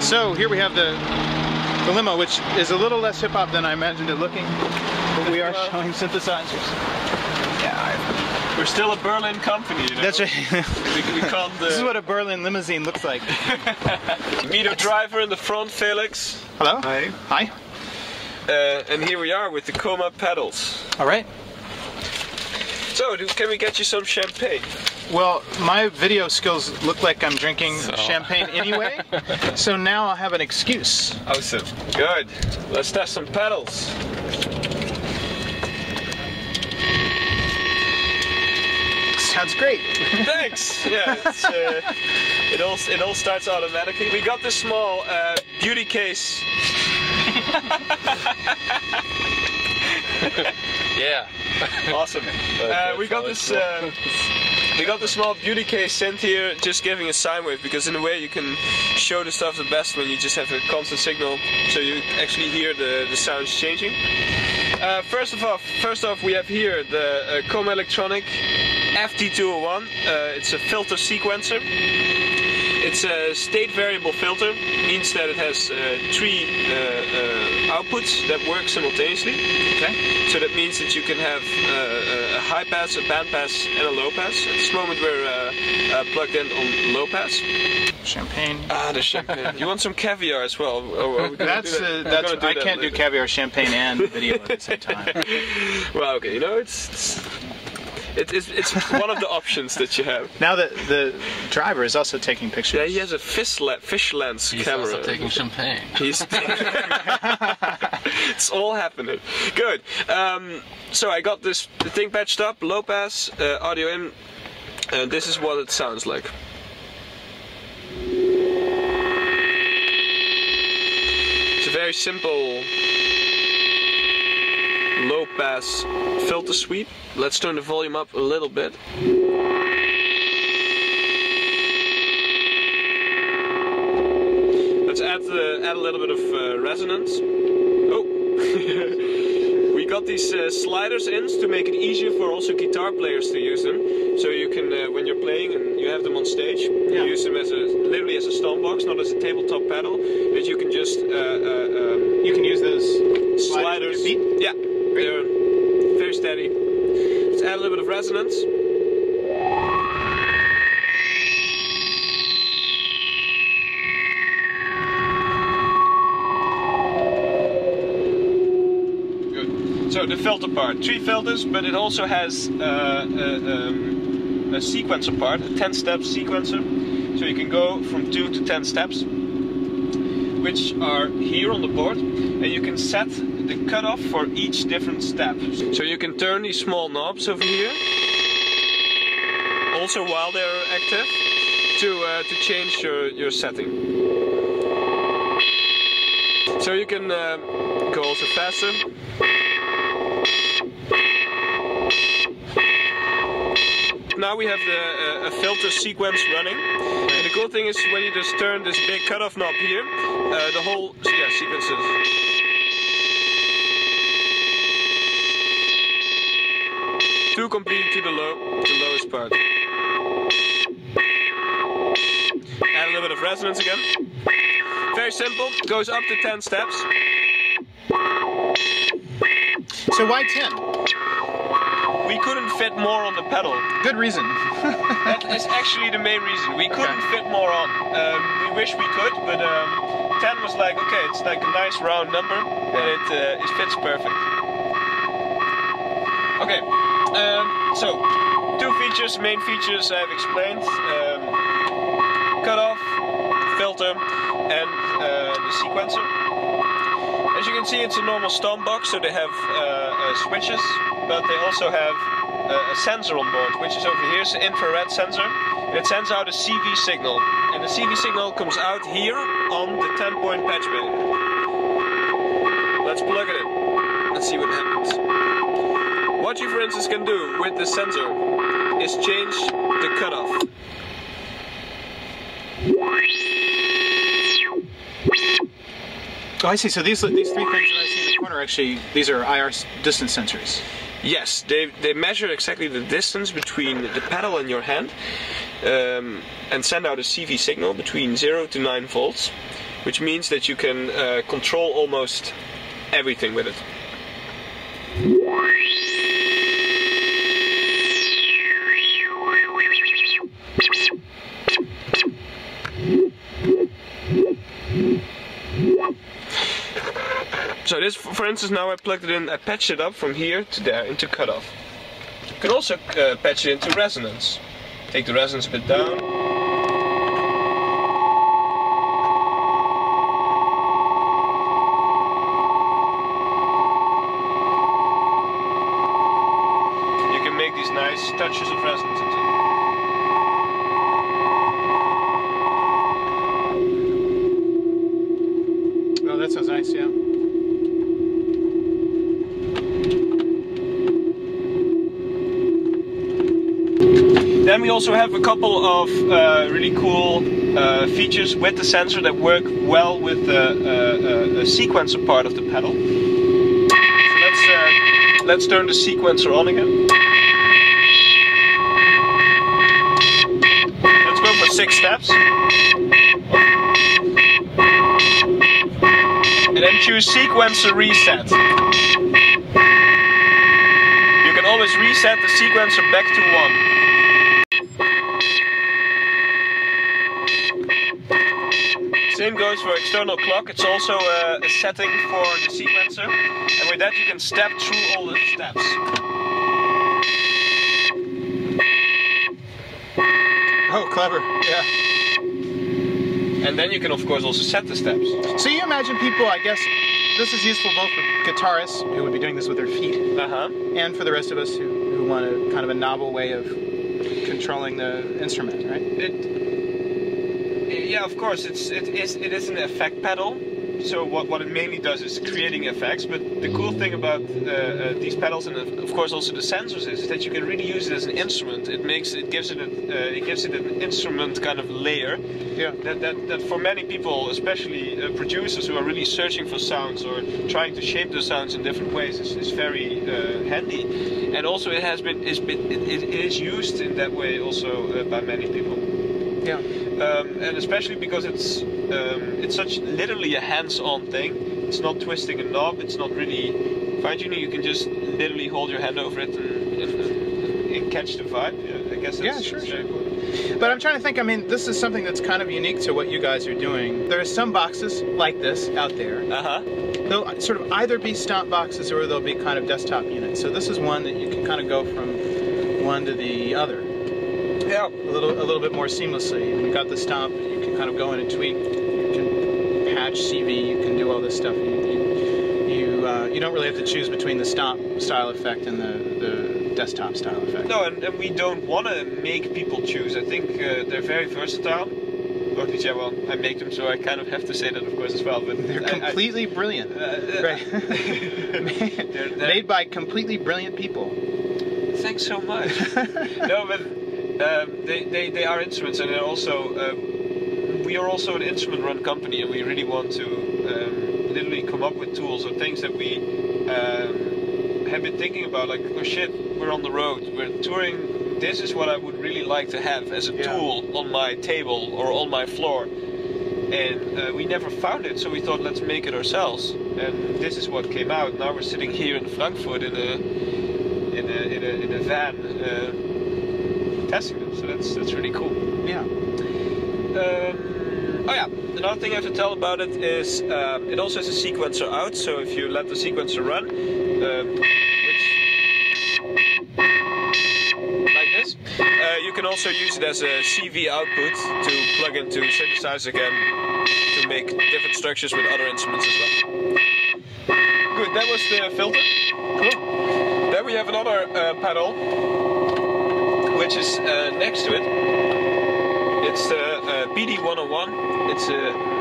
So here we have the limo, which is a little less hip-hop than I imagined it looking, but we are showing synthesizers. Yeah, we're still a Berlin company, you know? That's right. we call the... This is what a Berlin limousine looks like. Meet our driver in the front, Felix. Hello. Hi. Hi. And here we are with the Koma pedals. All right. So, can we get you some champagne? Well, my video skills look like I'm drinking champagne anyway, so now I'll have an excuse. Awesome. Good. Let's test some pedals. Sounds great. Thanks. Yeah, it's, it all starts automatically. We got this small beauty case. Yeah. Awesome. We got this small beauty case synth here, just giving a sine wave, because in a way you can show the stuff the best when you just have a constant signal, so you actually hear the sounds changing. First off, we have here the Koma Electronic FT201. It's a filter sequencer. It's a state variable filter, means that it has three outputs that work simultaneously. Okay. So that means that you can have a high pass, a band pass, and a low pass. At this moment we're plugged in on low pass. Champagne. Ah, the champagne. You want some caviar as well? Oh, that's I can't do caviar, champagne, and video at the same time. Well, okay, you know, it's one of the options that you have. Now that the driver is also taking pictures. Yeah, he has a fish lens He's camera. He's also taking champagne. He's it's all happening. Good. So I got this thing patched up, low pass, audio in, and this is what it sounds like. It's a very simple low pass filter suite. Let's turn the volume up a little bit. Let's add a little bit of resonance. Oh, we got these sliders in to make it easier for also guitar players to use them. So you can, when you're playing and you have them on stage, you use them as literally as a soundbox, not as a tabletop pedal. But you can just you can use those sliders. Yeah. They're very steady. Let's add a little bit of resonance. Good. So the filter part, three filters, but it also has a sequencer part, a 10-step sequencer. So you can go from 2 to 10 steps, which are here on the board, and you can set the cutoff for each different step. So you can turn these small knobs over here, also while they're active, to change your setting. So you can go also faster. Now we have a filter sequence running, and the cool thing is when you just turn this big cutoff knob here, the whole sequence is to complete to the lowest part. Add a little bit of resonance again. Very simple. Goes up to 10 steps. So why 10? We couldn't fit more on the pedal. Good reason. That is actually the main reason. We couldn't fit more on. We wish we could, but 10 was like, okay, it's like a nice round number, and it fits perfect. Okay, so two features, main features I've explained. Cutoff, filter, and the sequencer. As you can see, it's a normal soundbox, so they have switches. But they also have a sensor on board, which is over here. It's an infrared sensor. It sends out a CV signal, and the CV signal comes out here on the 10-point patch pin. Let's plug it in. Let's see what happens. What you, for instance, can do with the sensor is change the cutoff. Oh, I see. So these three things that I see in the corner, actually, these are IR distance sensors. Yes, they measure exactly the distance between the pedal and your hand, and send out a CV signal between 0 to 9 volts, which means that you can control almost everything with it. So this, for instance, now I plugged it in, I patched it up from here to there into cutoff. You can also patch it into resonance. Take the resonance bit down. You can make these nice touches of resonance into it. Oh, that sounds nice, yeah. Then we also have a couple of really cool features with the sensor that work well with the sequencer part of the pedal. So let's turn the sequencer on again. Let's go for 6 steps. And then choose sequencer reset. You can always reset the sequencer back to 1. Same goes for external clock, it's also a setting for the sequencer, and with that you can step through all the steps. Oh, clever. Yeah. And then you can of course also set the steps. So you imagine people, I guess, this is useful both for guitarists who would be doing this with their feet, and for the rest of us who want a kind of a novel way of controlling the instrument, right? Yeah, of course, it is an effect pedal, so what it mainly does is creating effects, but the cool thing about these pedals and of course also the sensors is that you can really use it as an instrument. It gives it an instrument kind of layer, yeah. That for many people, especially producers who are really searching for sounds or trying to shape those sounds in different ways, is very handy, and also it has been it is used in that way also by many people. Yeah, and especially because it's such literally a hands-on thing. It's not twisting a knob. It's not really fine-tuning. You can just literally hold your hand over it and catch the vibe. Yeah, I guess. That's, yeah, sure. Very cool. But I'm trying to think. I mean, this is something that's kind of unique to what you guys are doing. There are some boxes like this out there. They'll sort of either be stomp boxes or they'll be kind of desktop units. So this is one that you can kind of go from one to the other. Yeah, a little bit more seamlessly. When you got the stomp, you can kind of go in and tweak. You can patch CV. You can do all this stuff. You don't really have to choose between the stomp style effect and the desktop style effect. No, and we don't want to make people choose. I think they're very versatile. Or at least, yeah, well, I make them, so I kind of have to say that, of course, as well. But they're completely brilliant. Right. they're made by completely brilliant people. Thanks so much. No, but. They are instruments, and they're also we are also an instrument-run company, and we really want to literally come up with tools or things that we have been thinking about. Like, oh shit, we're on the road, we're touring. This is what I would really like to have as a tool on my table or on my floor, and we never found it. So we thought, let's make it ourselves, and this is what came out. Now we're sitting here in Frankfurt in a van. Testing them, so that's really cool. Yeah. Oh yeah, another thing I have to tell about it is it also has a sequencer out, so if you let the sequencer run, like this, you can also use it as a CV output to plug into synthesizers again to make different structures with other instruments as well. Good, that was the filter. Cool. Then we have another pedal, which is next to it. It's the BD-101. It's a